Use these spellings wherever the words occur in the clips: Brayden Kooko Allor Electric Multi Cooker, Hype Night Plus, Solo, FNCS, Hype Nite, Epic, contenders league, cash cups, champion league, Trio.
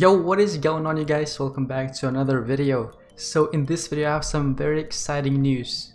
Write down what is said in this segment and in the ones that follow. Yo, what is going on you guys? Welcome back to another video. So in this video I have some very exciting news.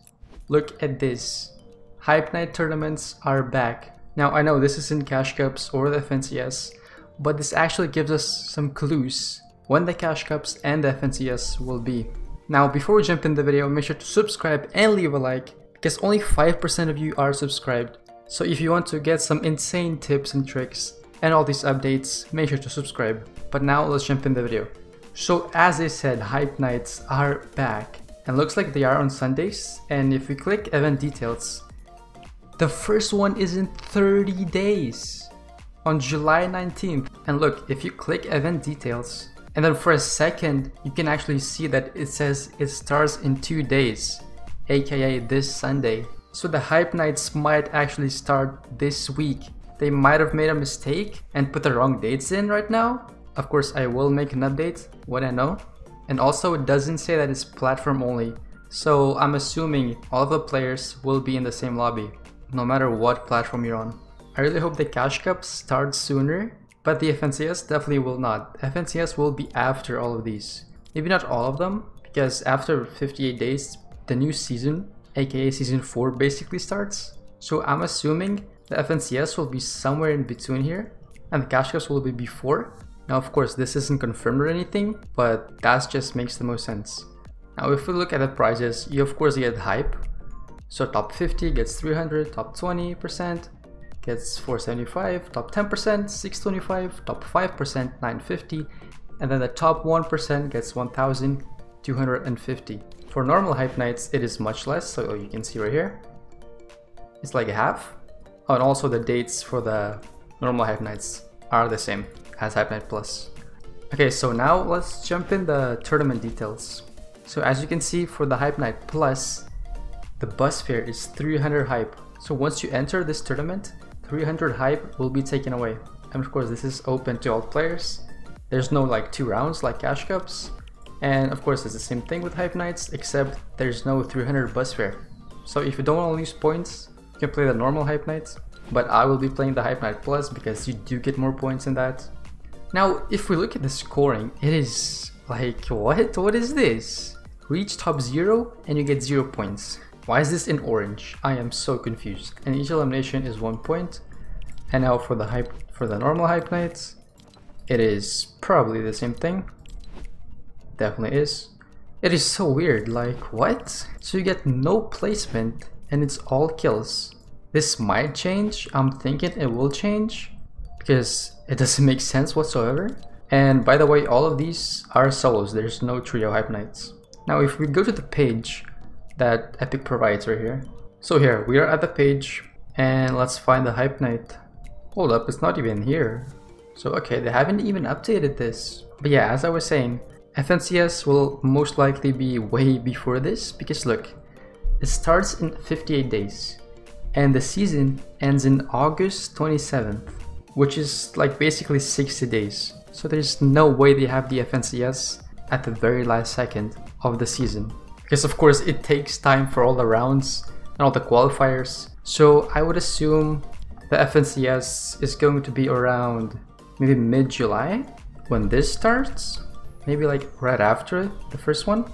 Look at this. Hype Night tournaments are back. Now I know this isn't cash cups or the FNCS, but this actually gives us some clues when the cash cups and the FNCS will be. Now before we jump in the video, make sure to subscribe and leave a like because only 5% of you are subscribed. So if you want to get some insane tips and tricks and all these updates, make sure to subscribe. But now let's jump in the video. So as I said, Hype Nights are back and looks like they are on Sundays. And if we click event details, the first one is in 30 days on July 19th. And look, if you click event details and then for a second, you can actually see that it says it starts in 2 days, aka this Sunday. So the Hype Nights might actually start this week. They might have made a mistake and put the wrong dates in right now. Of course, I will make an update when I know. And also, it doesn't say that it's platform only. So I'm assuming all the players will be in the same lobby, no matter what platform you're on. I really hope the Cash Cups start sooner, but the FNCS definitely will not. FNCS will be after all of these. Maybe not all of them, because after 58 days, the new season, aka season 4 basically starts. So I'm assuming the FNCS will be somewhere in between here, and the Cash Cups will be before. Now of course this isn't confirmed or anything, but that just makes the most sense. Now if we look at the prizes, you of course get hype. So top 50 gets 300, top 20% gets 475, top 10% 625, top 5% 950, and then the top 1% gets 1250. For normal Hype Nights it is much less, so you can see right here, it's like a half. Oh, and also the dates for the normal Hype Nights are the same as Hype Night Plus. Okay, so now let's jump in the tournament details. So as you can see, for the Hype Night Plus, the bus fare is 300 hype. So once you enter this tournament, 300 hype will be taken away. And of course, this is open to all players. There's no like 2 rounds like Cash Cups. And of course, it's the same thing with Hype Nights, except there's no 300 bus fare. So if you don't want to lose points, you can play the normal Hype Nights, but I will be playing the Hype Night Plus because you do get more points in that. Now, if we look at the scoring, it is like, what? What is this? Reach top 0 and you get 0 points. Why is this in orange? I am so confused. And each elimination is 1 point. And now for the normal Hype Nights, it is probably the same thing. Definitely is. It is so weird, like what? So you get no placement and it's all kills. This might change. I'm thinking it will change because it doesn't make sense whatsoever. And by the way, all of these are solos. There's no trio Hype Nights. Now if we go to the page that Epic provides right here. So here we are at the page and let's find the Hype Night. Hold up, it's not even here. So okay, they haven't even updated this. But yeah, as I was saying, FNCS will most likely be way before this because look, it starts in 58 days and the season ends in August 27th, which is like basically 60 days. So there's no way they have the FNCS at the very last second of the season. Because of course it takes time for all the rounds and all the qualifiers. So I would assume the FNCS is going to be around maybe mid-July when this starts. Maybe like right after the first one.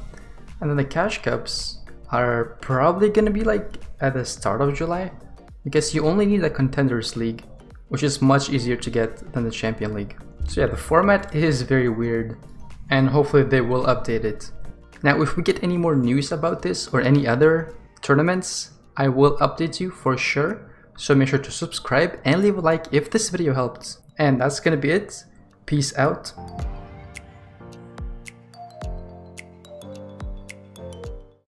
And then the Cash Cups are probably gonna be like at the start of July because you only need a contenders league, which is much easier to get than the champion league. So yeah, the format is very weird and hopefully they will update it. Now if we get any more news about this or any other tournaments, I will update you for sure. So make sure to subscribe and leave a like if this video helped. And that's gonna be it. Peace out.